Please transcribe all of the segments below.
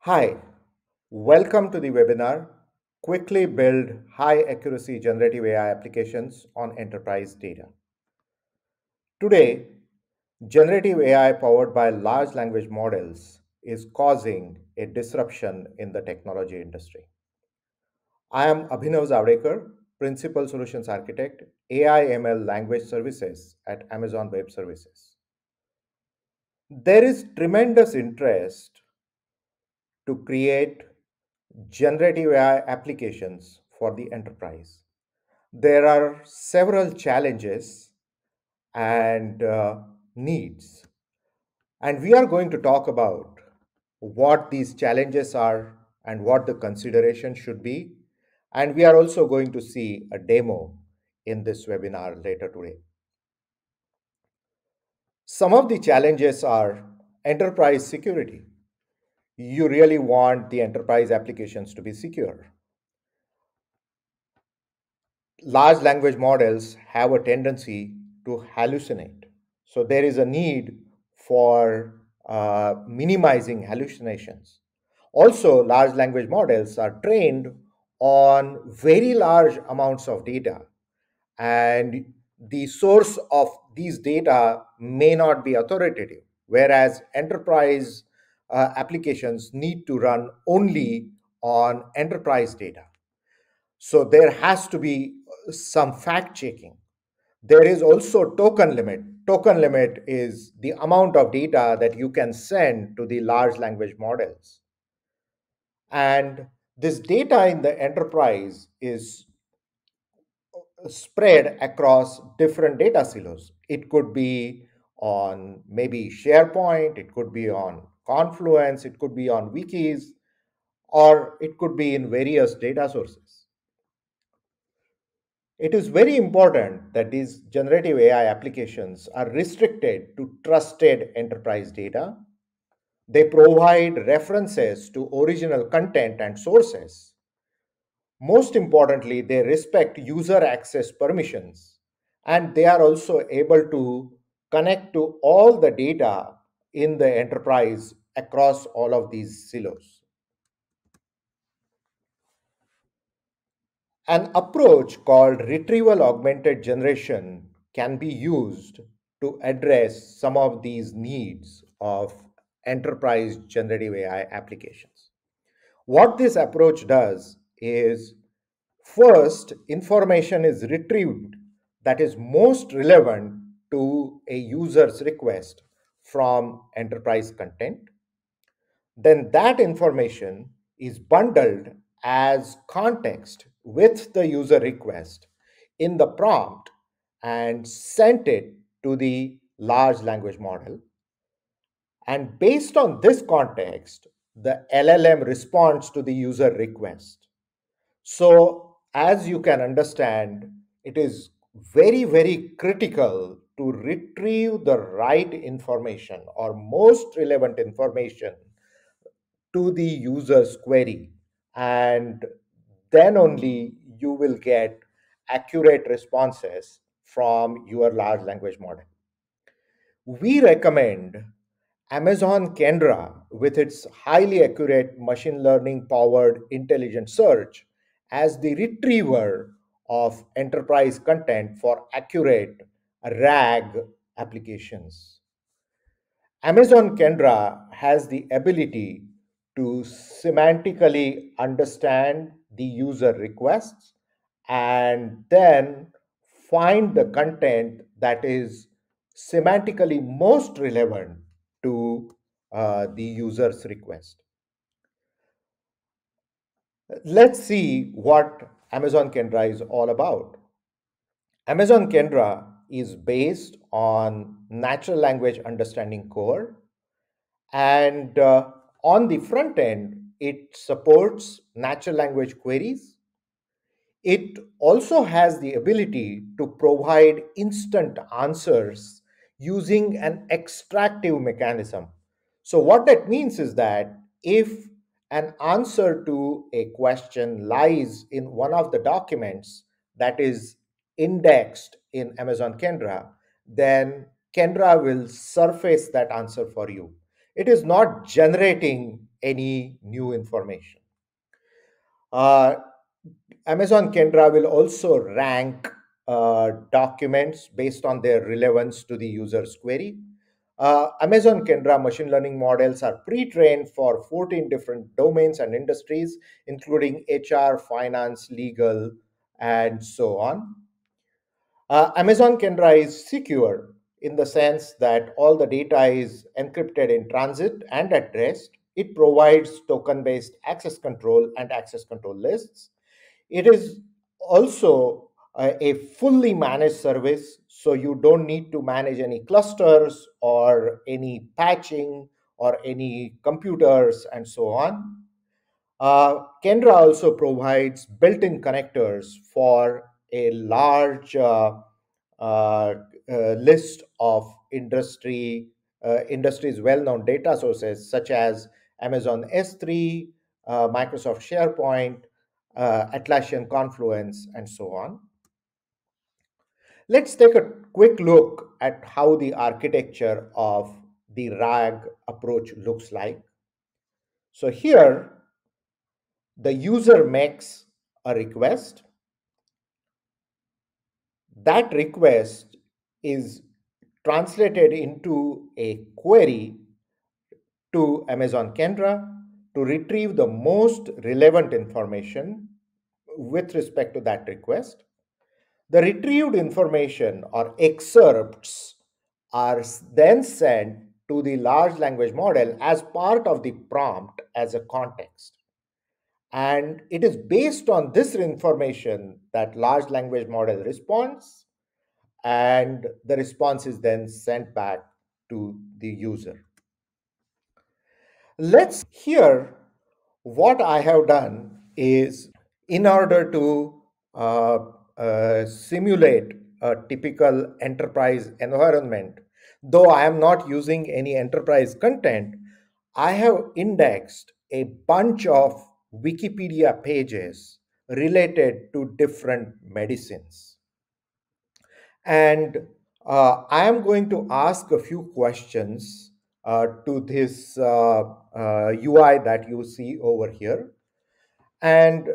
Hi, welcome to the webinar, Quickly Build High Accuracy Generative AI Applications on Enterprise Data. Today, generative AI powered by large language models is causing a disruption in the technology industry. I am Abhinav Zaurekar, Principal Solutions Architect, AI/ML Language Services at Amazon Web Services. There is tremendous interest to create generative AI applications for the enterprise. There are several challenges and needs, and we are going to talk about what these challenges are and what the consideration should be. And we are also going to see a demo in this webinar later today. Some of the challenges are enterprise security. You really want the enterprise applications to be secure. Large language models have a tendency to hallucinate. So there is a need for minimizing hallucinations. Also, large language models are trained on very large amounts of data, and the source of these data may not be authoritative, whereas enterprise applications need to run only on enterprise data. So there has to be some fact checking. There is also token limit. Token limit is the amount of data that you can send to the large language models. And this data in the enterprise is spread across different data silos. It could be on maybe SharePoint, it could be on Confluence, it could be on wikis, or it could be in various data sources. It is very important that these generative AI applications are restricted to trusted enterprise data. They provide references to original content and sources. Most importantly, they respect user access permissions, and they are also able to connect to all the data in the enterprise across all of these silos. An approach called retrieval augmented generation can be used to address some of these needs of enterprise generative AI applications. What this approach does is, first, information is retrieved that is most relevant to a user's request from enterprise content. Then that information is bundled as context with the user request in the prompt and sent it to the large language model. And based on this context, the LLM responds to the user request. So as you can understand, it is very, very critical to retrieve the right information or most relevant information to the user's query. And then only you will get accurate responses from your large language model. We recommend Amazon Kendra with its highly accurate machine learning powered intelligent search as the retriever of enterprise content for accurate RAG applications. Amazon Kendra has the ability to semantically understand the user requests and then find the content that is semantically most relevant to the user's request. Let's see what Amazon Kendra is all about. Amazon Kendra is based on natural language understanding core, and on the front end, it supports natural language queries. It also has the ability to provide instant answers using an extractive mechanism. So what that means is that if an answer to a question lies in one of the documents that is indexed in Amazon Kendra, then Kendra will surface that answer for you. It is not generating any new information. Amazon Kendra will also rank documents based on their relevance to the user's query. Amazon Kendra machine learning models are pre-trained for 14 different domains and industries, including HR, finance, legal, and so on. Amazon Kendra is secure in the sense that all the data is encrypted in transit and at rest. It provides token-based access control and access control lists. It is also a fully managed service, so you don't need to manage any clusters or any patching or any computers and so on. Kendra also provides built-in connectors for a large list of industries' well-known data sources, such as Amazon S3, Microsoft SharePoint, Atlassian Confluence, and so on. Let's take a quick look at how the architecture of the RAG approach looks like. So here, the user makes a request. That request is translated into a query to Amazon Kendra to retrieve the most relevant information with respect to that request. The retrieved information or excerpts are then sent to the large language model as part of the prompt as a context. And it is based on this information that large language model responds, and the response is then sent back to the user. Let's hear what I have done is, in order to simulate a typical enterprise environment, though I am not using any enterprise content, I have indexed a bunch of Wikipedia pages related to different medicines. And I am going to ask a few questions to this UI that you see over here. And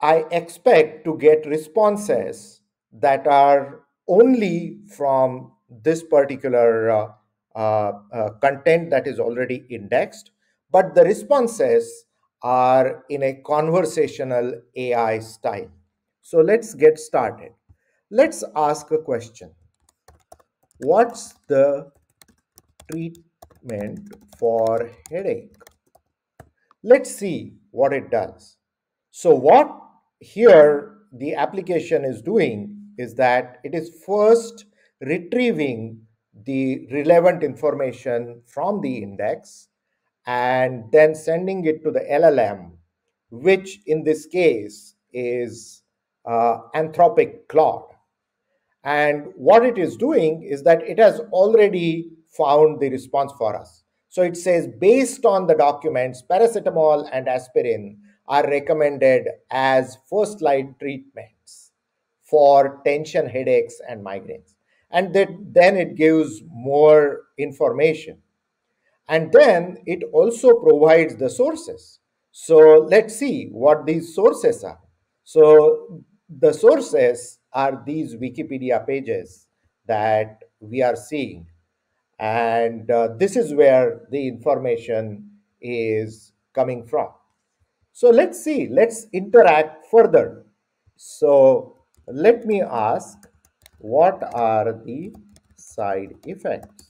I expect to get responses that are only from this particular content that is already indexed, but the responses are in a conversational AI style. So let's get started. Let's ask a question. What's the treatment for headache? Let's see what it does. So what here the application is doing is that it is first retrieving the relevant information from the index and then sending it to the LLM, which in this case is Anthropic Claude. And what it is doing is that it has already found the response for us. So it says, based on the documents, paracetamol and aspirin are recommended as first-line treatments for tension, headaches, and migraines. And then it gives more information. And then it also provides the sources. So let's see what these sources are. So the sources are these Wikipedia pages that we are seeing. And this is where the information is coming from. So let's see, let's interact further. So let me ask, what are the side effects?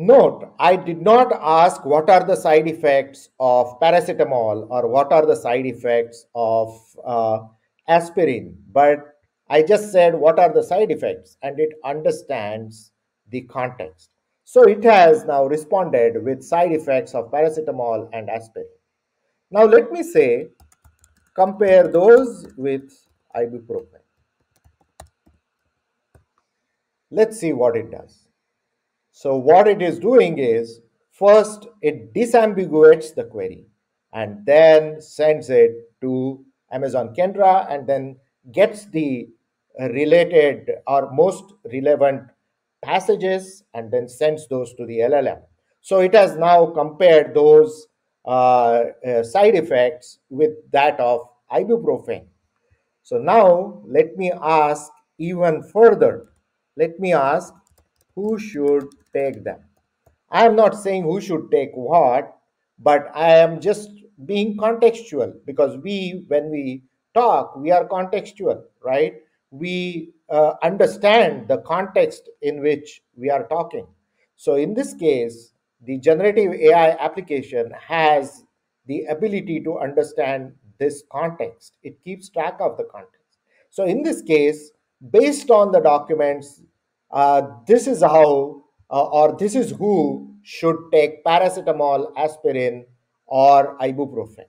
Note, I did not ask what are the side effects of paracetamol or what are the side effects of aspirin, but I just said what are the side effects, and it understands the context. So it has now responded with side effects of paracetamol and aspirin. Now let me say, compare those with ibuprofen. Let's see what it does. So what it is doing is, first it disambiguates the query and then sends it to Amazon Kendra and then gets the related or most relevant passages and then sends those to the LLM. So it has now compared those side effects with that of ibuprofen. So now let me ask even further. Let me ask who should take them. I am not saying who should take what, but I am just being contextual, because we, when we talk, we are contextual, right? We understand the context in which we are talking. So in this case, the generative AI application has the ability to understand this context. It keeps track of the context. So in this case, based on the documents, this is how or this is who should take paracetamol, aspirin, or ibuprofen.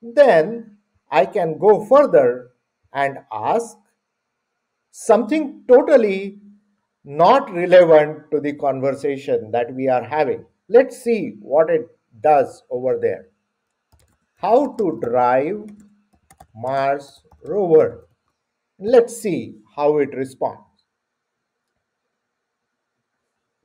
Then I can go further and ask something totally not relevant to the conversation that we are having. Let's see what it does over there. How to drive Mars rover. Let's see how it responds.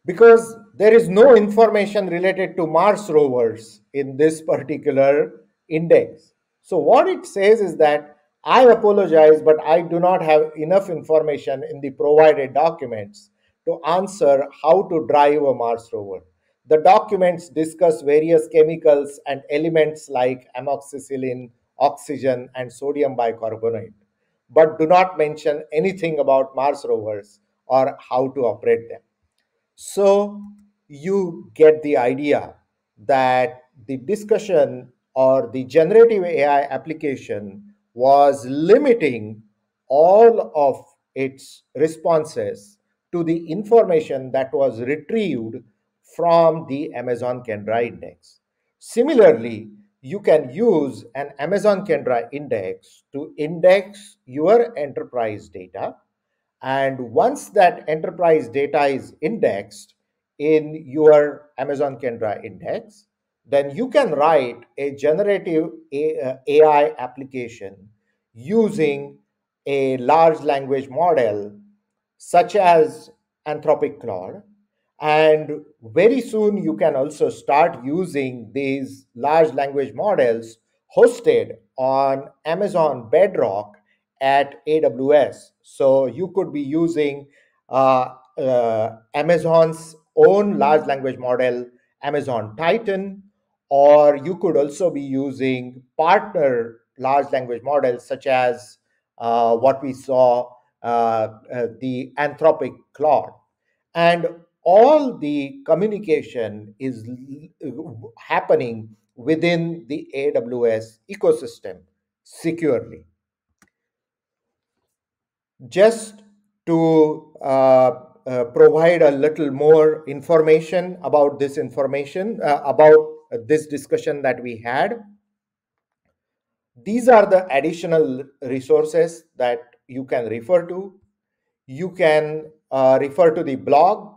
Because there is no information related to Mars rovers in this particular index. So what it says is that, I apologize, but I do not have enough information in the provided documents to answer how to drive a Mars rover. The documents discuss various chemicals and elements like amoxicillin, oxygen, and sodium bicarbonate, but do not mention anything about Mars rovers or how to operate them. So you get the idea that the discussion or the generative AI application was limiting all of its responses to the information that was retrieved from the Amazon Kendra index. Similarly, you can use an Amazon Kendra index to index your enterprise data. And once that enterprise data is indexed in your Amazon Kendra index, then you can write a generative AI application using a large language model such as Anthropic Claude. And very soon you can also start using these large language models hosted on Amazon Bedrock at AWS. So you could be using Amazon's own large language model, Amazon Titan, or you could also be using partner large language models such as what we saw, the Anthropic Claude. And all the communication is happening within the AWS ecosystem securely. Just to provide a little more information about this discussion that we had, these are the additional resources that you can refer to. You can refer to the blog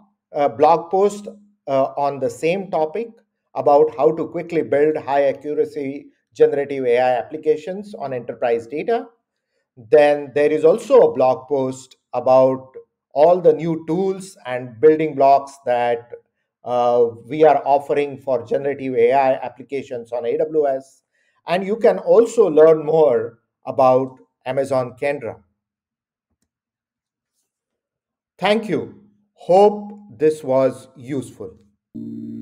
post on the same topic about how to quickly build high accuracy generative AI applications on enterprise data. Then there is also a blog post about all the new tools and building blocks that we are offering for generative AI applications on AWS. And you can also learn more about Amazon Kendra. Thank you. Hope this was useful.